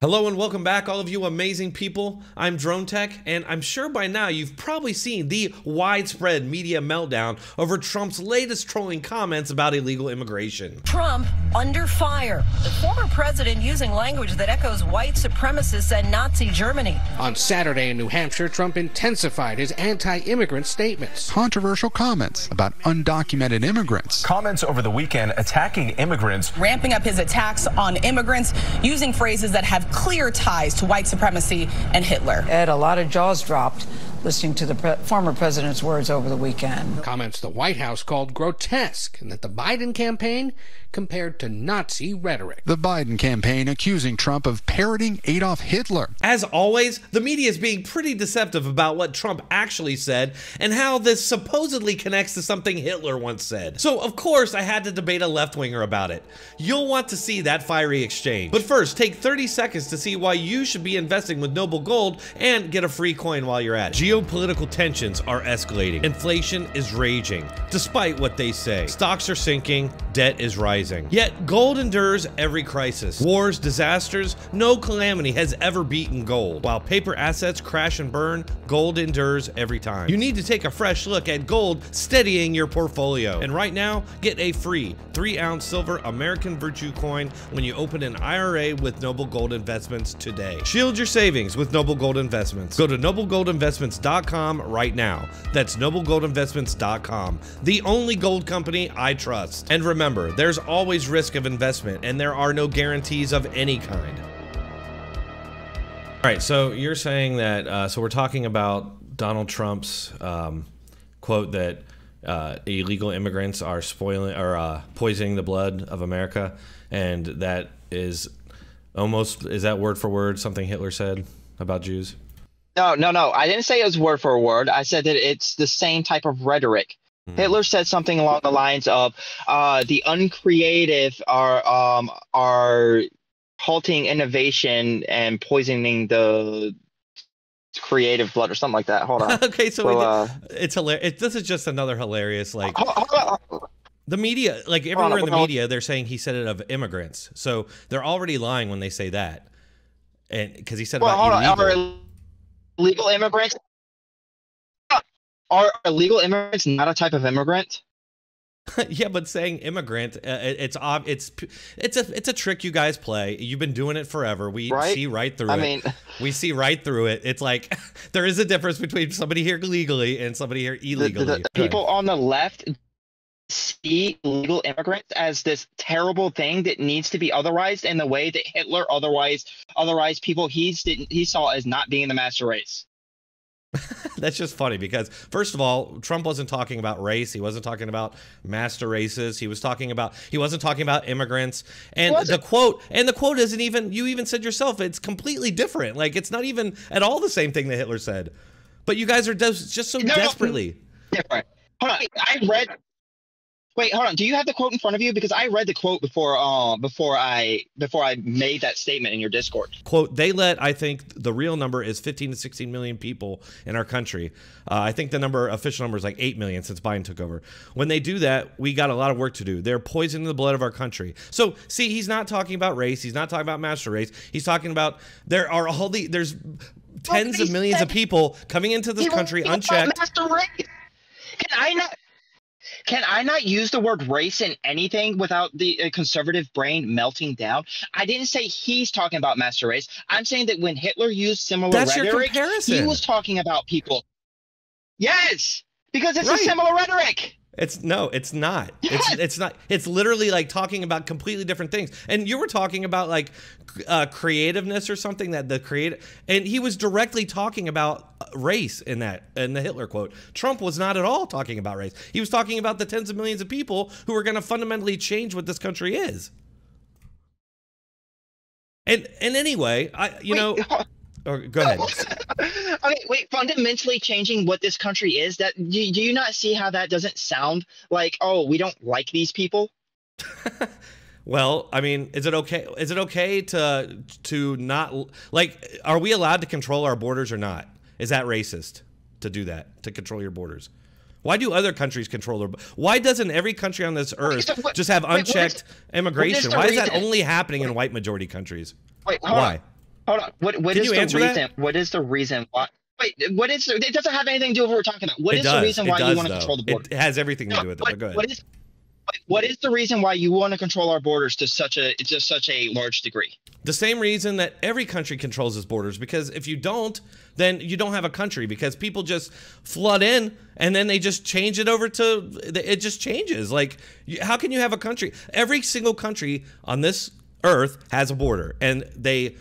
Hello and welcome back, all of you amazing people. I'm Dronetek, and I'm sure by now you've probably seen the widespread media meltdown over Trump's latest trolling comments about illegal immigration. Trump under fire. The former president using language that echoes white supremacists and Nazi Germany. On Saturday in New Hampshire, Trump intensified his anti-immigrant statements. Controversial comments about undocumented immigrants. Comments over the weekend attacking immigrants. Ramping up his attacks on immigrants, using phrases that have clear ties to white supremacy and Hitler. Ed, a lot of jaws dropped listening to the former president's words over the weekend. Comments the White House called grotesque and that the Biden campaign compared to Nazi rhetoric. The Biden campaign accusing Trump of parroting Adolf Hitler. As always, the media is being pretty deceptive about what Trump actually said and how this supposedly connects to something Hitler once said. So of course I had to debate a left-winger about it. You'll want to see that fiery exchange. But first, take 30 seconds to see why you should be investing with Noble Gold and get a free coin while you're at it. Geopolitical tensions are escalating. Inflation is raging, despite what they say. Stocks are sinking, debt is rising. Yet gold endures every crisis. Wars, disasters, no calamity has ever beaten gold. While paper assets crash and burn, gold endures every time. You need to take a fresh look at gold steadying your portfolio. And right now, get a free 3-ounce silver American Virtue coin when you open an IRA with Noble Gold Investments today. Shield your savings with Noble Gold Investments. Go to noblegoldinvestments.com right now. That's noblegoldinvestments.com, the only gold company I trust. And remember, there's always risk of investment, and there are no guarantees of any kind. All right, so you're saying that, so we're talking about Donald Trump's quote that illegal immigrants are spoiling or poisoning the blood of America, and that is almost, is that word for word something Hitler said about Jews? No. I didn't say it was word for word. I said that it's the same type of rhetoric. Mm. Hitler said something along the lines of the uncreative are halting innovation and poisoning the creative blood or something like that. Hold on. Okay, so it's hilarious. This is just another hilarious, like, hold on. The media, like everywhere in the media, they're saying he said it of immigrants. So they're already lying when they say that, and because he said about illegal. Illegal immigrants? Are illegal immigrants not a type of immigrant? Yeah, but saying immigrant, it's a trick you guys play. You've been doing it forever. We see right through it. I mean, we see right through it. It's like there is a difference between somebody here legally and somebody here illegally. The people on the left see illegal immigrants as this terrible thing that needs to be otherized in the way that Hitler otherized people he saw as not being the master race. That's just funny because, first of all, Trump wasn't talking about race. He wasn't talking about master races. He wasn't talking about immigrants. And the quote isn't even, you even said yourself, it's completely different. Like, it's not even at all the same thing that Hitler said. But you guys are just so desperately. Different. Hold on. Wait, hold on. Do you have the quote in front of you? Because I read the quote before before I made that statement in your Discord. Quote, they let, I think the real number is 15 to 16 million people in our country. I think the official number is like 8 million since Biden took over. When they do that, we got a lot of work to do. They're poisoning the blood of our country. So see, he's not talking about race. He's not talking about master race. He's talking about there are all the, there's tens of millions of people coming into this country unchecked. Master race. Can I not use the word race in anything without the conservative brain melting down? I didn't say he's talking about master race. I'm saying that when Hitler used similar rhetoric, he was talking about people. Yes, because it's a similar rhetoric. It's not. Yes. It's not. It's literally like talking about completely different things. And you were talking about like creativeness or something that the and he was directly talking about race in the Hitler quote. Trump was not at all talking about race. He was talking about the tens of millions of people who are going to fundamentally change what this country is. And anyway, go ahead. Okay, wait, fundamentally changing what this country is, that do you not see how that doesn't sound like, oh, we don't like these people? Well, I mean, is it okay to not, like, are we allowed to control our borders or not? Is that racist to do that, to control your borders? Why do other countries control their borders? Why doesn't every country on this earth just have unchecked immigration? Why is that only happening in white majority countries? Wait, why? Hold on. What is the reason why? Wait, what is? It doesn't have anything to do with what we're talking about. What is the reason why you want to control the border? It has everything to do with it. But go ahead. What is the reason why you want to control our borders to such a large degree? The same reason that every country controls its borders, because if you don't, then you don't have a country, because people just flood in and then they just change it over to, it just changes. Like, how can you have a country? Every single country on this earth has a border, and they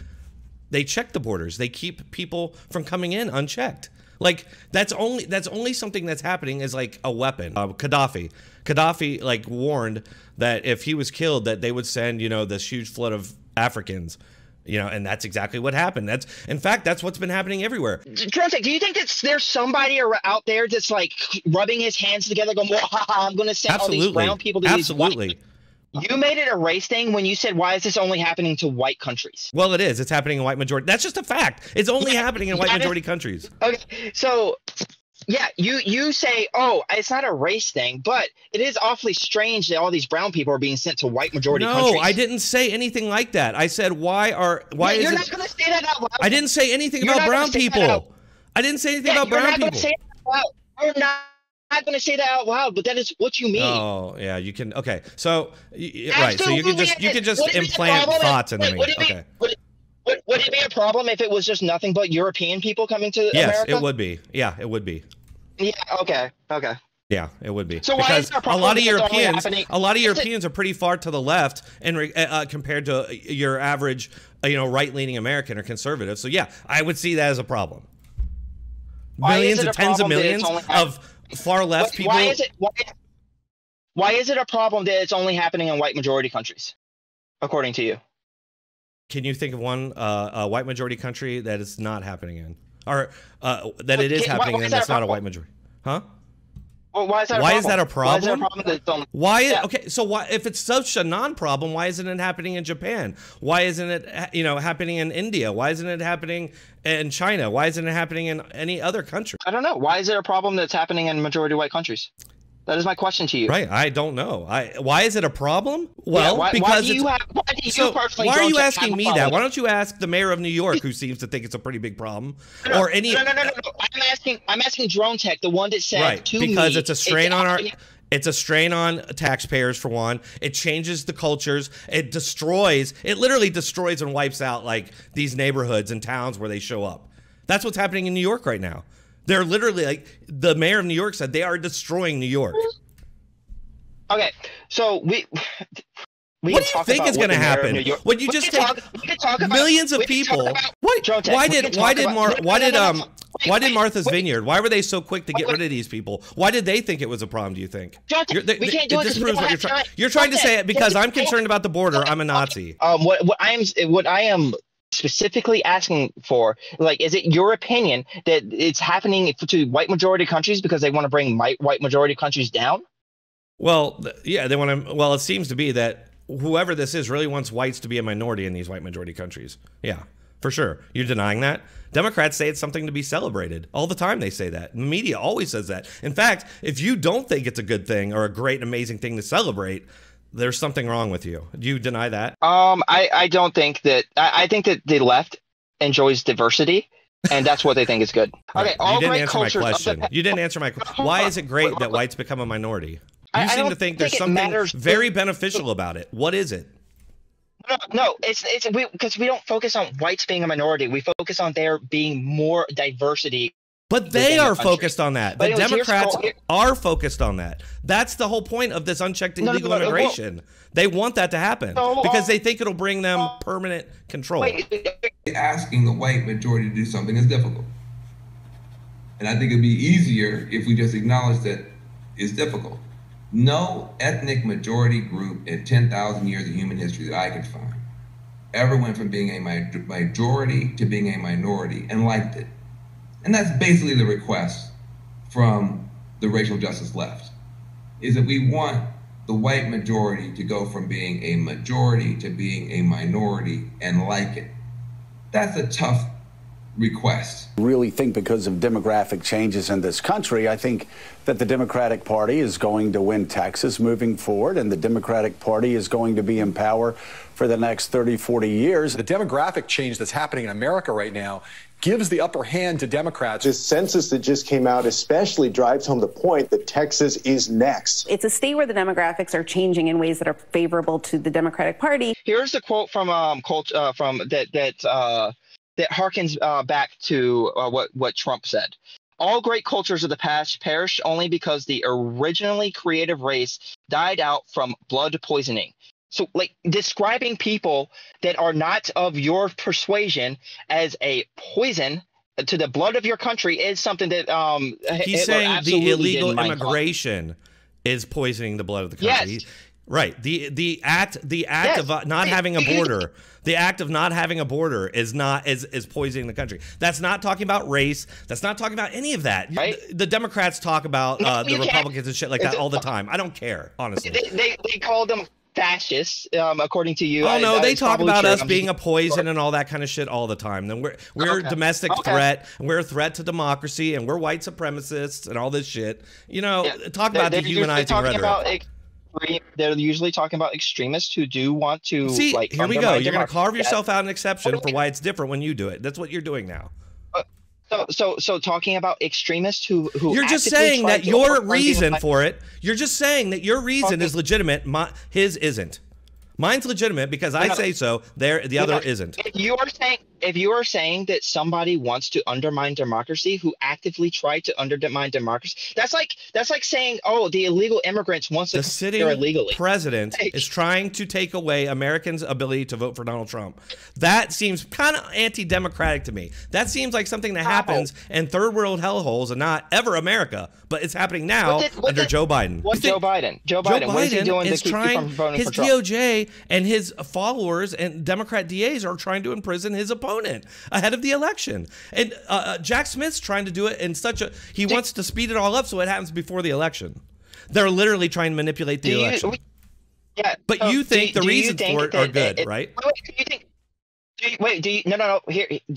check the borders. They keep people from coming in unchecked. Like, that's only something that's happening is like a weapon. Gaddafi like warned that if he was killed, that they would send, you know, this huge flood of Africans, you know, and that's exactly what happened. That's, in fact, that's what's been happening everywhere. Dronetek, do you think that there's somebody out there that's like rubbing his hands together going, well, I'm going to send all these brown people to these white? You made it a race thing when you said, why is this only happening to white countries? Well, it is. It's happening in white majority. That's just a fact. It's only happening in white majority countries. Okay. So, yeah, you say, oh, it's not a race thing, but it is awfully strange that all these brown people are being sent to white majority countries. No, I didn't say anything like that. I said, why is it? You're not going to say that out loud. I didn't say anything about brown people. I didn't say anything about brown people. You're not. I'm not going to say that out loud, but that is what you mean. Oh, yeah, you can. Okay, so right, so you can just implant thoughts into me. Okay. Would it be a problem if it was just nothing but European people coming to America? Yes, it would be. Yeah, it would be. Yeah. Okay. Okay. Yeah, it would be. So why is there a problem? A lot of Europeans are pretty far to the left, and compared to your average, you know, right-leaning American or conservative. So yeah, I would see that as a problem. Millions and tens of millions of far left people. Why is it a problem that it's only happening in white majority countries, according to you? Can you think of one white majority country that it's not happening in, or that it is happening in that's not a white majority? Huh? Well, why is that a problem? Okay, so why, if it's such a non-problem, why isn't it happening in Japan? Why isn't it, you know, happening in India? Why isn't it happening in China? Why isn't it happening in any other country? I don't know. Why is it a problem that's happening in majority white countries? That is my question to you. Right, I don't know. Why is it a problem? Well, yeah, why are you asking me that? Why don't you ask the mayor of New York, who seems to think it's a pretty big problem, or any? No. I'm asking Dronetek, the one that said it's a strain on taxpayers, for one. It changes the cultures. It destroys. It literally destroys and wipes out like these neighborhoods and towns where they show up. That's what's happening in New York right now. They're literally, like, the mayor of New York said, they are destroying New York. Okay, so we what do you think is going to happen? When you just take millions of people, why did Martha's Vineyard? Why were they so quick to get rid of these people? Why did they think it was a problem? Do you think? We can't do it. This proves what you're trying. You're trying to say it because I'm concerned about the border. I'm a Nazi. What I am specifically asking for, like, is it your opinion that it's happening to white majority countries because they want to bring white majority countries down? Well, yeah, they want to. Well, it seems to be that whoever this is really wants whites to be a minority in these white majority countries. Yeah, for sure. You're denying that? Democrats say it's something to be celebrated all the time. They say that. The media always says that. In fact, if you don't think it's a good thing or a great, amazing thing to celebrate, there's something wrong with you. Do you deny that? I don't think that. I think that the left enjoys diversity, and that's what they think is good. Okay, you didn't answer my question. Why is it great that whites become a minority? You seem to think there's something very beneficial about it. What is it? No, because we don't focus on whites being a minority. We focus on there being more diversity. But they are focused on that. The Democrats are focused on that. That's the whole point of this unchecked illegal immigration. They want that to happen because they think it'll bring them permanent control. Asking the white majority to do something is difficult. And I think it'd be easier if we just acknowledge that it's difficult. No ethnic majority group in 10,000 years of human history that I could find ever went from being a majority to being a minority and liked it. And that's basically the request from the racial justice left, is that we want the white majority to go from being a majority to being a minority and like it. That's a tough request. I really think because of demographic changes in this country, I think that the Democratic Party is going to win Texas moving forward, and the Democratic Party is going to be in power for the next 30, 40 years. The demographic change that's happening in America right now gives the upper hand to Democrats. This census that just came out especially drives home the point that Texas is next. It's a state where the demographics are changing in ways that are favorable to the Democratic Party. Here's a quote that harkens back to what Trump said. All great cultures of the past perished only because the originally creative race died out from blood poisoning. So, like, describing people that are not of your persuasion as a poison to the blood of your country is something that he's saying the illegal immigration is poisoning the blood of the country. Yes. Right. The act of not having a border, the act of not having a border is poisoning the country. That's not talking about race. That's not talking about any of that. Right? The Democrats talk about the Republicans and shit like that all the time. I don't care, honestly. They call them fascists, according to you. Oh, no, they talk about us being a poison and all that kind of shit all the time. Then we're a domestic threat, and we're a threat to democracy, and we're white supremacists and all this shit. You know, talk about dehumanizing rhetoric. They're usually talking about extremists who do want to. See, like, here we go. You're going to carve yourself out an exception for why it's different when you do it. That's what you're doing now. So talking about extremists who you're just saying that your reason for it. You're just saying that your reason is legitimate. His isn't. Mine's legitimate because I say so. The other isn't. If you are saying that somebody wants to undermine democracy, who actively tried to undermine democracy, that's like saying, oh, the illegal immigrants wants to come here illegally. The president is trying to take away Americans' ability to vote for Donald Trump. That seems kind of anti-democratic to me. That seems like something that happens in third world hellholes and not ever America, but it's happening now under Joe Biden. Joe Biden. What is he doing to keep people from voting for Trump? His DOJ and his followers and Democrat DAs are trying to imprison his opponent ahead of the election. And Jack Smith's trying to do it in such a – he wants to speed it all up so it happens before the election. They're literally trying to manipulate the election. But so you think the reasons for it are good, right? Do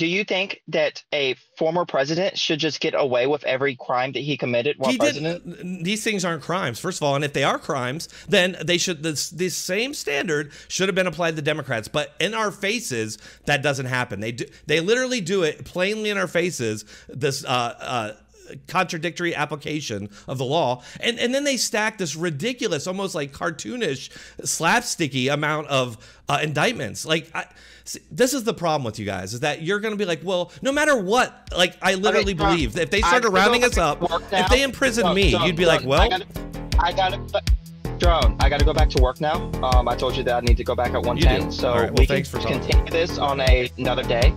you think that a former president should just get away with every crime that he committed while president? These things aren't crimes, first of all, and if they are crimes, then they should. This same standard should have been applied to Democrats, but in our faces, that doesn't happen. They literally do it plainly in our faces. This contradictory application of the law, and then they stack this ridiculous, almost like cartoonish, slapsticky amount of indictments. Like, this is the problem with you guys, is that you're going to be like, well, no matter what, like, I literally believe that if they started rounding us up, if they imprisoned me, you'd be like, well, I gotta go back to work now. I told you that I need to go back at 1:10, so we can continue this on another day.